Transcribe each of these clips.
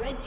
Red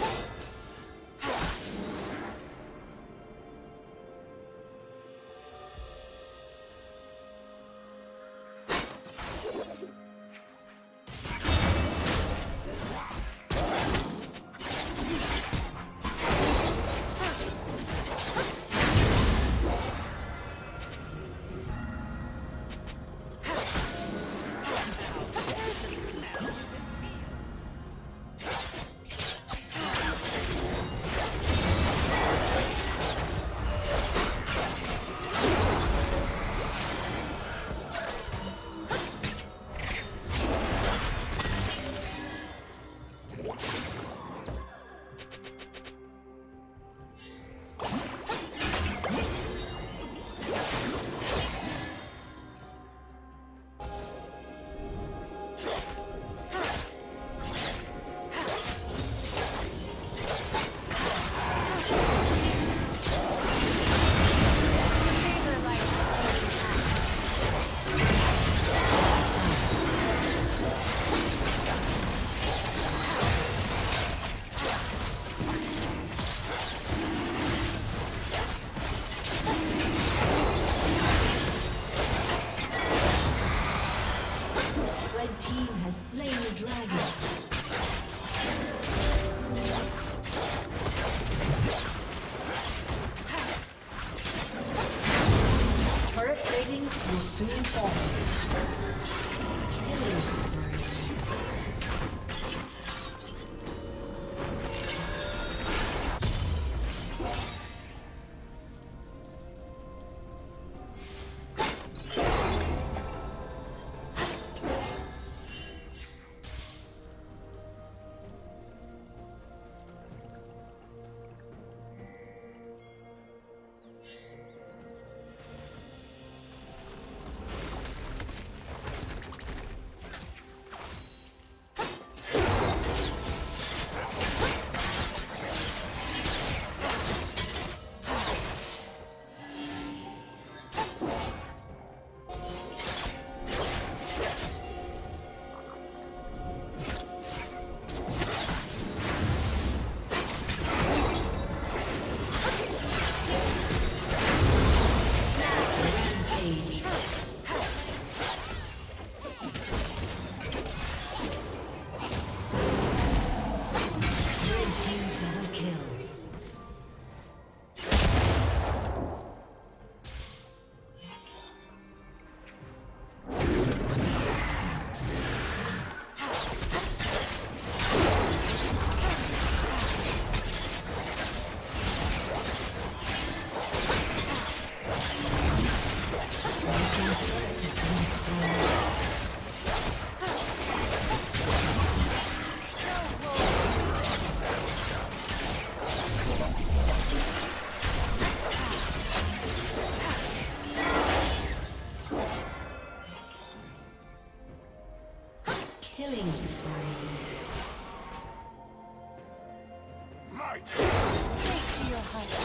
What? dragon. Turret plating will soon fall. Killing spree. Killing spree. Might. Take to your heart.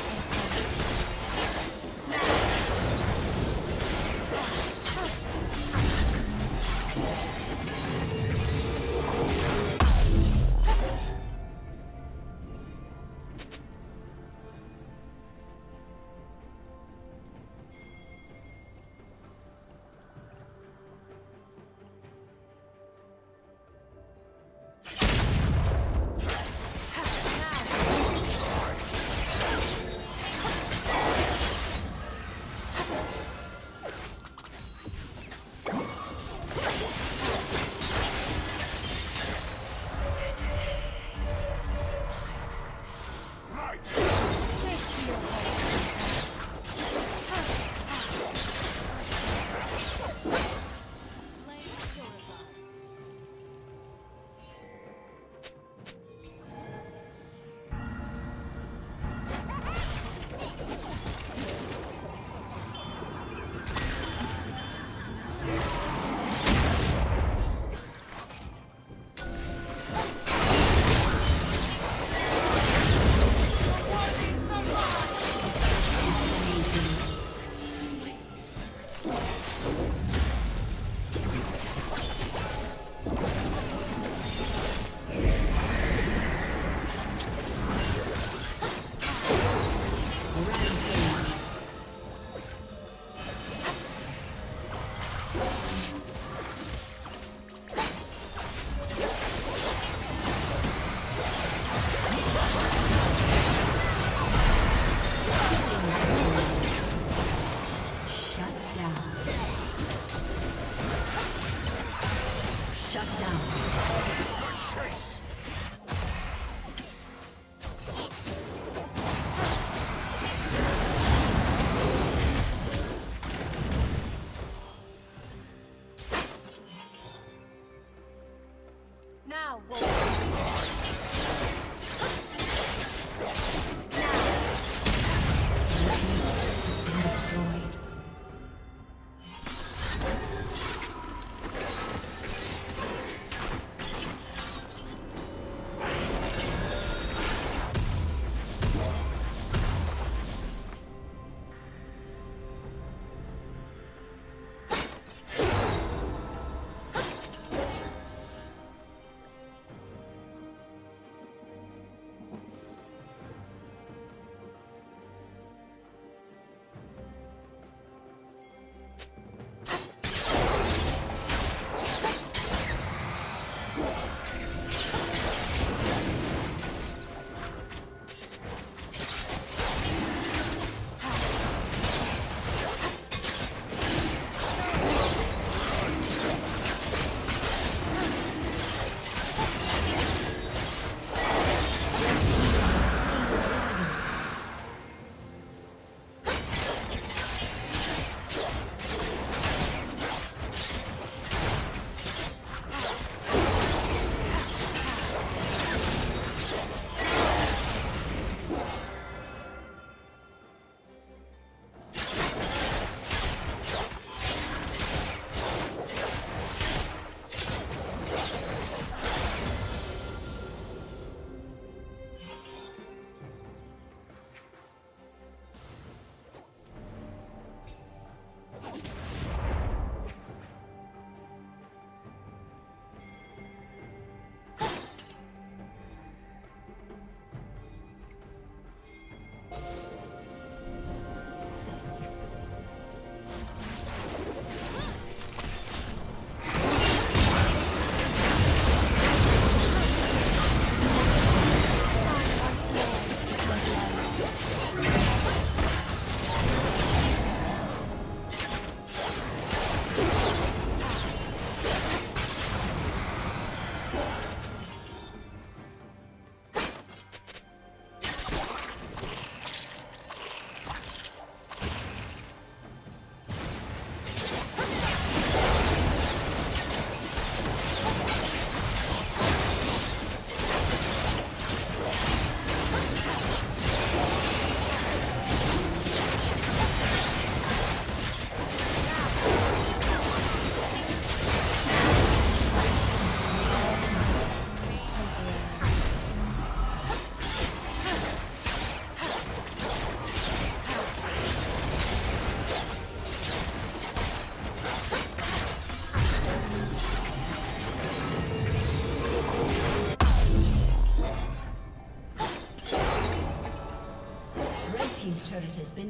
been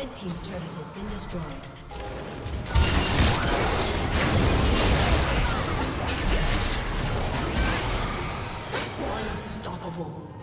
Red Team's turret has been destroyed. Unstoppable.